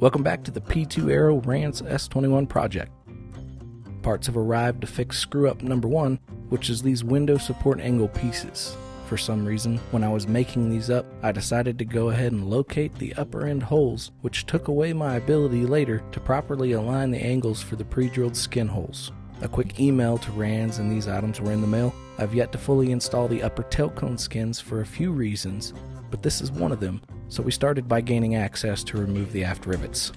Welcome back to the P2 Aero Rans S21 project. Parts have arrived to fix screw-up number one, which is these window support angle pieces. For some reason, when I was making these up, I decided to go ahead and locate the upper end holes, which took away my ability later to properly align the angles for the pre-drilled skin holes. A quick email to Rans and these items were in the mail. I've yet to fully install the upper tailcone skins for a few reasons, but this is one of them. So we started by gaining access to remove the aft rivets.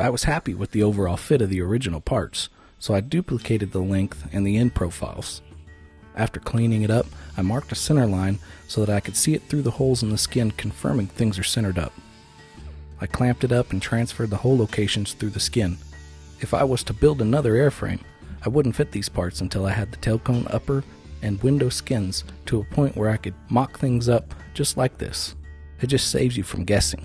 I was happy with the overall fit of the original parts, so I duplicated the length and the end profiles. After cleaning it up, I marked a center line so that I could see it through the holes in the skin, confirming things are centered up. I clamped it up and transferred the hole locations through the skin. If I was to build another airframe, I wouldn't fit these parts until I had the tailcone upper and window skins to a point where I could mock things up just like this. It just saves you from guessing.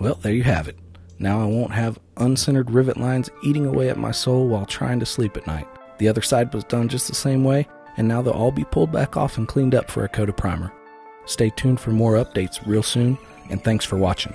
Well, there you have it. Now I won't have uncentered rivet lines eating away at my soul while trying to sleep at night. The other side was done just the same way, and now they'll all be pulled back off and cleaned up for a coat of primer. Stay tuned for more updates real soon, and thanks for watching.